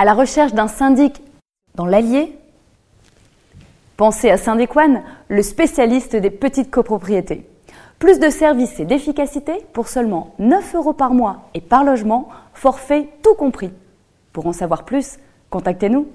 à la recherche d'un syndic dans l'Allier, pensez à Syndic One, le spécialiste des petites copropriétés. Plus de services et d'efficacité pour seulement 9 € par mois et par logement, forfait tout compris. Pour en savoir plus, contactez-nous.